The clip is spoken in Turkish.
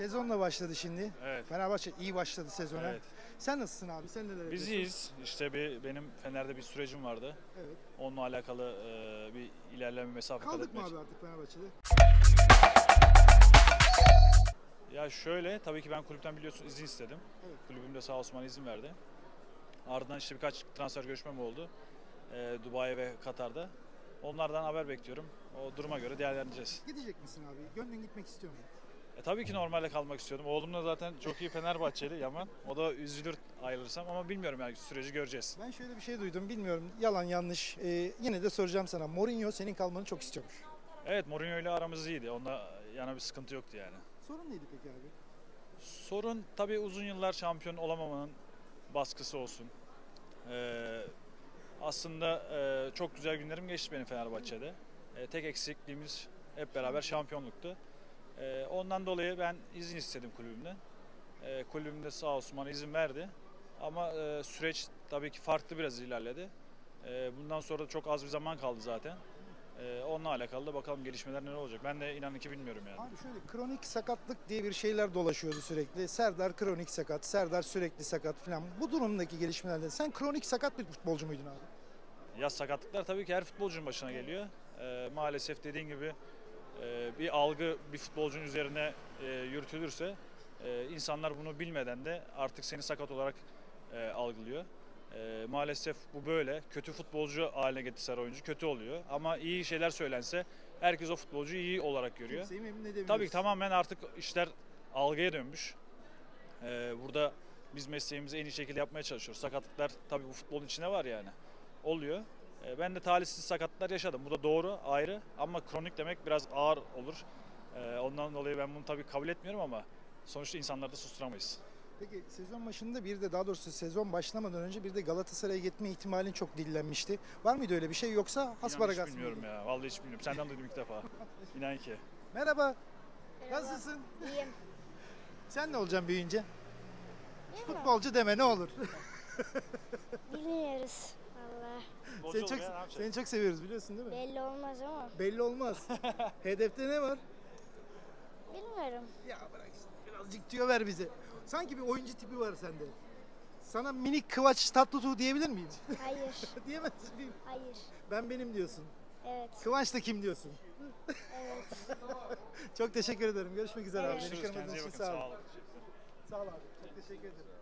Sezonla başladı şimdi. Evet. Fenerbahçe iyi başladı sezona. Evet. Sen nasılsın abi? Sen neler? Biz iyiyiz. İşte benim Fener'de bir sürecim vardı. Evet. Onunla alakalı bir ilerleme mesafe kat etmek. Kaldık mı abi artık Fenerbahçe'de? Ya şöyle, tabii ki ben kulüpten biliyorsun izin istedim. Evet. Kulübüm de sağ olsun bana izin verdi. Ardından işte birkaç transfer görüşmem oldu. Dubai ve Katar'da. Onlardan haber bekliyorum. O duruma göre değerlendireceğiz. Gidecek misin abi? Gönlün gitmek istiyor mu? Tabii ki normalde kalmak istiyordum. Oğlum da zaten çok iyi Fenerbahçeli Yaman. O da üzülür ayrılırsam ama bilmiyorum yani, süreci göreceğiz. Ben şöyle bir şey duydum, bilmiyorum yalan yanlış. Yine de soracağım sana. Mourinho senin kalmanı çok istiyormuş. Evet, Mourinho ile aramız iyiydi. Onunla yana bir sıkıntı yoktu yani. Sorun neydi peki abi? Sorun tabii uzun yıllar şampiyon olamamanın baskısı olsun. Aslında çok güzel günlerim geçti benim Fenerbahçe'de. Tek eksikliğimiz hep beraber şampiyonluktu. Ondan dolayı ben izin istedim kulübümden. Kulübüm de sağ olsun bana izin verdi. Ama süreç tabii ki farklı biraz ilerledi. Bundan sonra da çok az bir zaman kaldı zaten. Onunla alakalı da bakalım gelişmeler ne olacak. Ben de inanın ki bilmiyorum yani. Abi şöyle, kronik sakatlık diye bir şeyler dolaşıyordu sürekli. Serdar kronik sakat, Serdar sürekli sakat falan. Bu durumdaki gelişmelerde sen kronik sakat bir futbolcu muydun abi? Ya sakatlıklar tabii ki her futbolcunun başına geliyor. Maalesef dediğin gibi bir algı bir futbolcunun üzerine yürütülürse insanlar bunu bilmeden de artık seni sakat olarak algılıyor. Maalesef bu böyle. Kötü futbolcu haline getirse oyuncu kötü oluyor. Ama iyi şeyler söylense herkes o futbolcuyu iyi olarak görüyor. Tabii ki tamamen artık işler algıya dönmüş. Burada biz mesleğimizi en iyi şekilde yapmaya çalışıyoruz. Sakatlıklar tabii bu futbolun içine var yani. Oluyor. Ben de talihsiz sakatlıklar yaşadım. Bu da doğru, ayrı. Ama kronik demek biraz ağır olur. Ondan dolayı ben bunu tabii kabul etmiyorum ama sonuçta insanları da susturamayız. Peki sezon başında bir de, daha doğrusu sezon başlamadan önce bir de Galatasaray'a gitme ihtimalin çok dillenmişti. Var mıydı öyle bir şey, yoksa hasbara gaz mıydı? Bilmiyorum ya. Vallahi hiç bilmiyorum. Senden duydum ilk defa. İnan ki. Merhaba. Merhaba. Nasılsın? İyiyim. Sen ne olacaksın büyüyünce? Bilmiyorum. Futbolcu deme ne olur. Bilmiyoruz. Seni çok seviyoruz biliyorsun değil mi? Belli olmaz ama. Belli olmaz. Hedefte ne var? Bilmiyorum. Ya bırak işte, birazcık diyor ver bize. Sanki bir oyuncu tipi var sende. Sana minik Kıvanç Tatlıtuğ diyebilir miyim? Hayır. Diyemez miyim? Hayır. Benim diyorsun. Evet. Kıvanç da kim diyorsun? Evet. Çok teşekkür ederim. Görüşmek üzere abi. Görüşürüz. Kendinize iyi bakın. Sağ olun. Sağ olun abi. Çok teşekkür ederim.